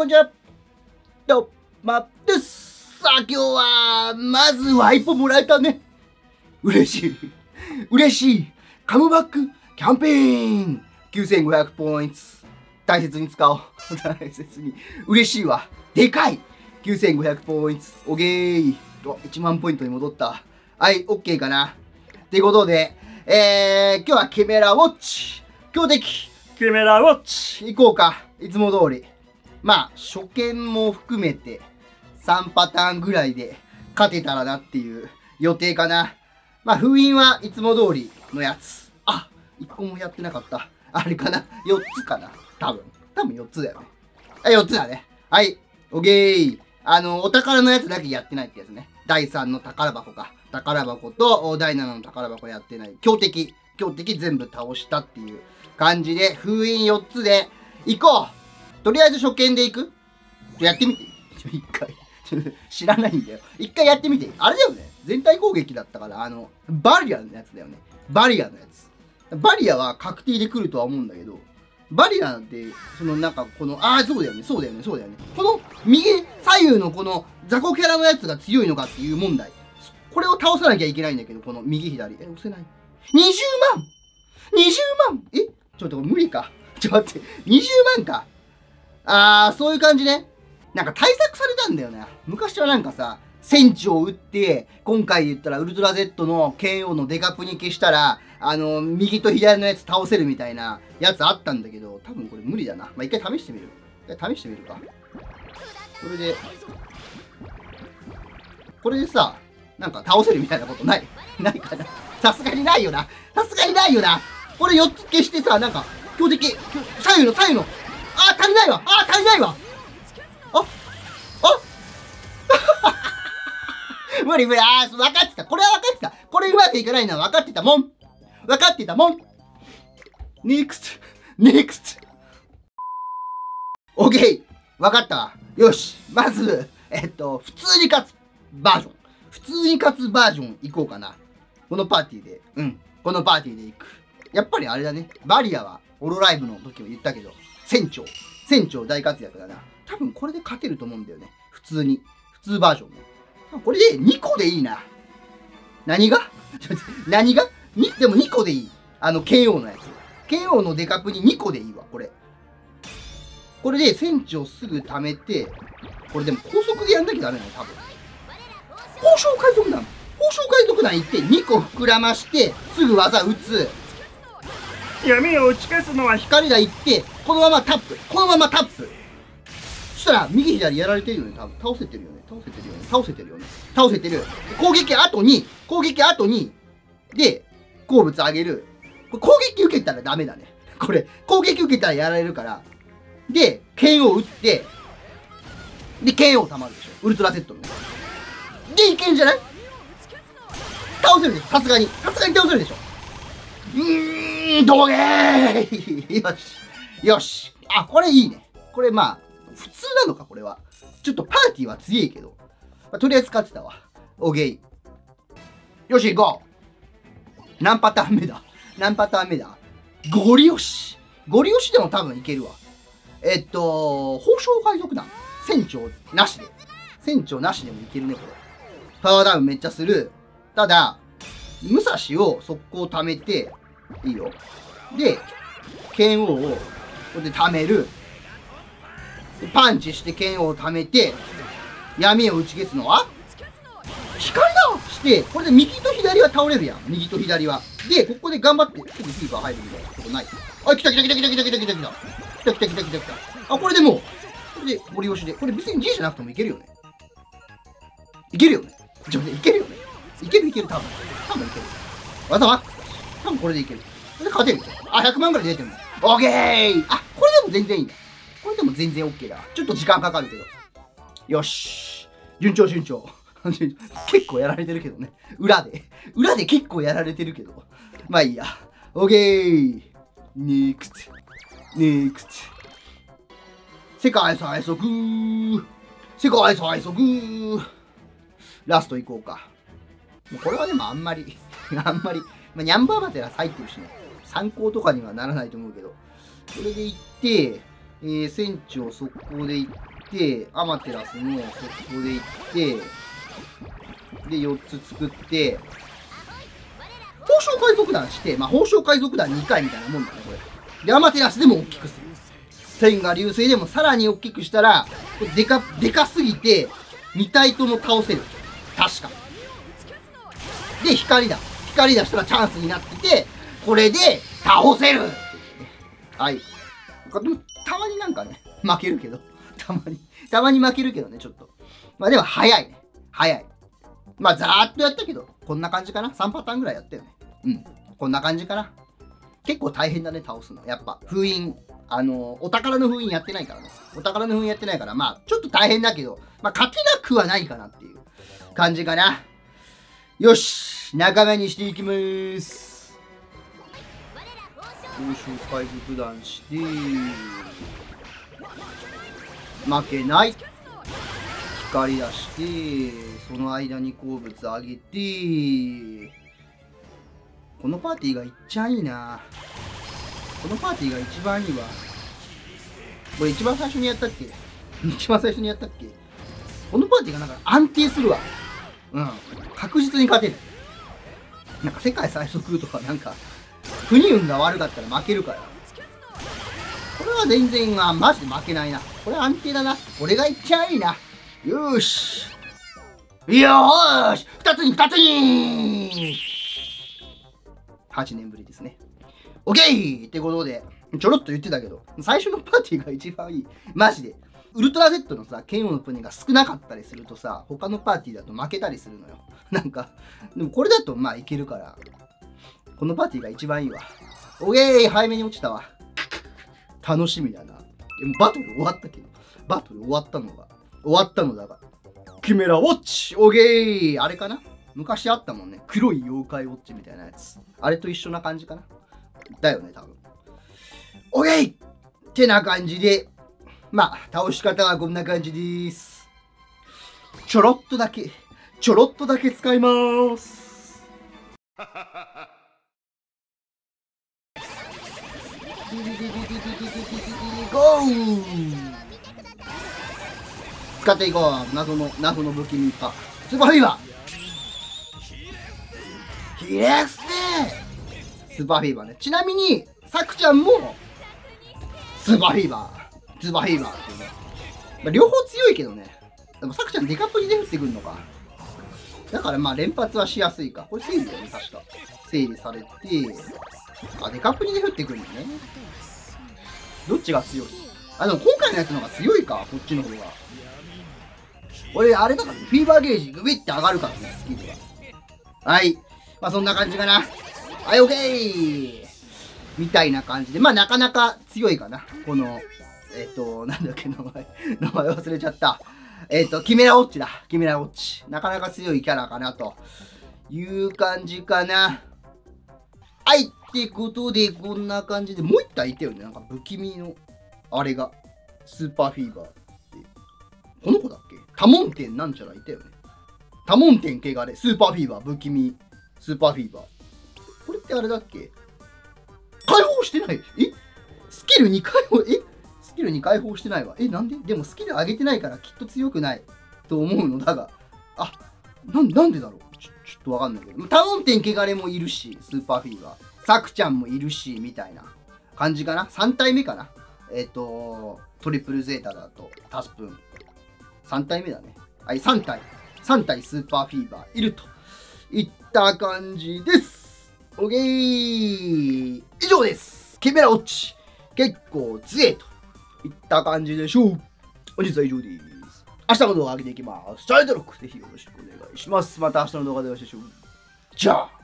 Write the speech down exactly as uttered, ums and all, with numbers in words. こんにちは。どうまです。さあ、今日は、まずワイプもらえたね。嬉しい。嬉しい。カムバックキャンペーン。きゅうせんごひゃくポイント。大切に使おう。大切に。嬉しいわ。でかい。きゅうせんごひゃくポイント。おげーい。と、いちまんポイントに戻った。はい、OK かな。ということで、えー、今日はキメラウォッチ。強敵。キメラウォッチ。行こうか。いつも通り。まあ、初見も含めてさんパターンぐらいで勝てたらなっていう予定かな。まあ、封印はいつも通りのやつ。あ、いっこもやってなかった。あれかな ?よっつかな多分。多分よっつだよね。あ、よっつだね。はい。おげーい。あの、お宝のやつだけやってないってやつね。だいさんの宝箱か。宝箱とだいななの宝箱やってない。強敵。強敵全部倒したっていう感じで、封印よっつで行こう。とりあえず初見で行く?やってみて。ちょ、一回。知らないんだよ。一回やってみて。あれだよね。全体攻撃だったから、あの、バリアのやつだよね。バリアのやつ。バリアは確定で来るとは思うんだけど、バリアって、そのなんかこの、ああ、そうだよね、そうだよね、そうだよね。この右、左右のこの雑魚キャラのやつが強いのかっていう問題。これを倒さなきゃいけないんだけど、この右左。え、押せない。にじゅうまん!にじゅうまん!え?ちょっと無理か。ちょっと待って、にじゅうまんか。あー、そういう感じね。なんか対策されたんだよね。昔はなんかさ、戦地を打って、今回言ったらウルトラ Z の剣王のデカプニ消したら、あの、右と左のやつ倒せるみたいなやつあったんだけど、多分これ無理だな。まあ、一回試してみる。一回試してみるか。これで、これでさ、なんか倒せるみたいなことないないかな。さすがにないよな。さすがにないよな。これよっつ消してさ、なんか、強敵、左右の左右の、あー足りないわあー足りないわああ無理無理あー分かってたこれは分かってたこれうまくいかないのは分かってたもん分かってたもん ネクスト ネクスト OK 分かったわよしまずえっと普通に勝つバージョン普通に勝つバージョンいこうかなこのパーティーでうんこのパーティーでいくやっぱりあれだねバリアはオロライブの時も言ったけど船長。船長大活躍だな。多分これで勝てると思うんだよね。普通に。普通バージョンね。これでにこでいいな。何がちょっと何がにでもにこでいい。あの、剣王のやつ。剣王のデカプににこでいいわ、これ。これで船長すぐ貯めて、これでも高速でやんなきゃダメなの、多分。報奨海賊団。報奨海賊団行ってにこ膨らまして、すぐ技打つ。闇を打ち消すのは光だ行って、このままタップ。このままタップ。そしたら、右左やられてるよね。多分倒せてるよね。倒せてるよね。倒せてるよね。倒せてる。攻撃後に、攻撃後に、で、好物あげる。これ攻撃受けたらダメだね。これ、攻撃受けたらやられるから。で、剣を打って、で、剣を溜まるでしょ。ウルトラセットの。で、いけんじゃない?倒せるでしょ。さすがに。さすがに倒せるでしょ。うーん。どげーよし。よし。あ、これいいね。これまあ、普通なのか、これは。ちょっとパーティーは強いけど。まあ、とりあえず勝ってたわ。オーケー。よし、行こう。何パターン目だ何パターン目だゴリ押し。ゴリ押しでも多分いけるわ。えっと、報奨海賊団。船長なしで。船長なしでもいけるね、これ。パワーダウンめっちゃする。ただ、武蔵を速攻貯めて、いいよ。で、剣王を、これで溜める。パンチして剣王を溜めて、闇を打ち消すのは光だして、これで右と左は倒れるやん。右と左は。で、ここで頑張って、ちょっとフィーバー入るみたいなことない。あ、来た来た来た来た来た来た来た来た来た来た来た来た来た。あ、これでもう、これでゴリ押しで。これ別に G じゃなくてもいけるよね。いけるよね。ちょっと待って、いけるよね。いけるいける、多分。多分いける。わざわざ多分これでいける。これで勝てる。あ、ひゃくまんくらい出てる。オーケー。あ、これでも全然いいね。これでも全然オッケーだ。ちょっと時間かかるけど。よし。順調順調。結構やられてるけどね。裏で。裏で結構やられてるけど。まあいいや。オーケー。ネクスト。ネクスト。世界最速。世界最速。ラストいこうか。これはでもあんまり、あんまり。まあ、ニャンバーバテラ入ってるしね。参考とかにはならないと思うけど。これで行って、えー、船長速攻で行っって、アマテラスもそこで行って、で、よっつ作って、宝生海賊団して、まあ、宝生海賊団にかいみたいなもんだね、これ。で、アマテラスでも大きくする。天下流星でもさらに大きくしたら、でか、でかすぎて、にたいとも倒せる。確か。で、光だ。光出したらチャンスになってて、これで倒せる。はい。でも、たまになんかね、負けるけど。たまに、たまに負けるけどね、ちょっと。まあでも、早いね。早い。まあ、ざーっとやったけど、こんな感じかな。さんパターンぐらいやったよね。うん。こんな感じかな。結構大変だね、倒すの。やっぱ、封印。あの、お宝の封印やってないからね。お宝の封印やってないから、まあ、ちょっと大変だけど、まあ、勝てなくはないかなっていう感じかな。よし、仲間にしていきまーす。宝生海賊団して、負けない。光出して、その間に鉱物上げて、このパーティーがいっちゃいいな。このパーティーが一番いいわ。これ一番最初にやったっけ一番最初にやったっけこのパーティーがなんか安定するわ。うん。確実に勝てる。なんか世界最速とかなんか、不利運が悪かったら負けるから。これは全然、あ、マジで負けないな。これ安定だな。これがいっちゃいいな。よーし。よーし二つに二つに !はち 年ぶりですね。オッケーってことで、ちょろっと言ってたけど、最初のパーティーが一番いい。マジで。ウルトラ Z のさ、剣王のプネが少なかったりするとさ、他のパーティーだと負けたりするのよ。なんか、でもこれだとまあいけるから、このパーティーが一番いいわ。オッケー早めに落ちたわ。楽しみだな。でもバトル終わったけど、バトル終わったのが、終わったのだが、キメラウォッチオッケーあれかな昔あったもんね。黒い妖怪ウォッチみたいなやつ。あれと一緒な感じかなだよね、多分。オッケーってな感じで、まあ、倒し方はこんな感じです。ちょろっとだけ、ちょろっとだけ使いまーす。ゴー使っていこう。謎の、謎の不気味か。すごいわひれすねスーパーフィーバーね。ちなみに、さくちゃんも、スーパーフィーバー。スーパーフィーバーってね。まあ、両方強いけどね。でもさくちゃんデカプリで降ってくるのか。だからまあ連発はしやすいか。これ整理だよね、確か。整理されて、あ、デカプリで降ってくるのね。どっちが強い？あ、でも今回のやつの方が強いか、こっちの方が。俺、あれだからね、フィーバーゲージグビって上がるからね、スキルが。はい。まあそんな感じかな。はい、オッケーみたいな感じで、まあなかなか強いかな。この、えっ、ー、と、なんだっけ、名前、名前忘れちゃった。えっ、ー、と、キメラウォッチだ。キメラウォッチ。なかなか強いキャラかな、という感じかな。はい、ってことで、こんな感じで、もう一体いたよね。なんか不気味の、あれが、スーパーフィーバーって。この子だっけ多聞天なんちゃらいたよね。多聞天系があれ、スーパーフィーバー、不気味、スーパーフィーバー。これってあれだっけ解放してないえスキルに解放えスキルに解放してないわ。えなんででもスキル上げてないからきっと強くないと思うのだが。あ、な ん, なんでだろうち ょ, ちょっとわかんないけど。多聞天穢れもいるし、スーパーフィーバー。さくちゃんもいるし、みたいな感じかな。さん体目かなえっ、ー、と、トリプルゼータだと、タスプーン。さん体目だね。はい、さん体。さん体スーパーフィーバーいるといった感じです。オッケー以上ですキメラウォッチ結構強えといった感じでしょう。本日は以上です。明日の動画上げていきます。チャンネル登録ぜひよろしくお願いします。また明日の動画でお会いしましょう。じゃあ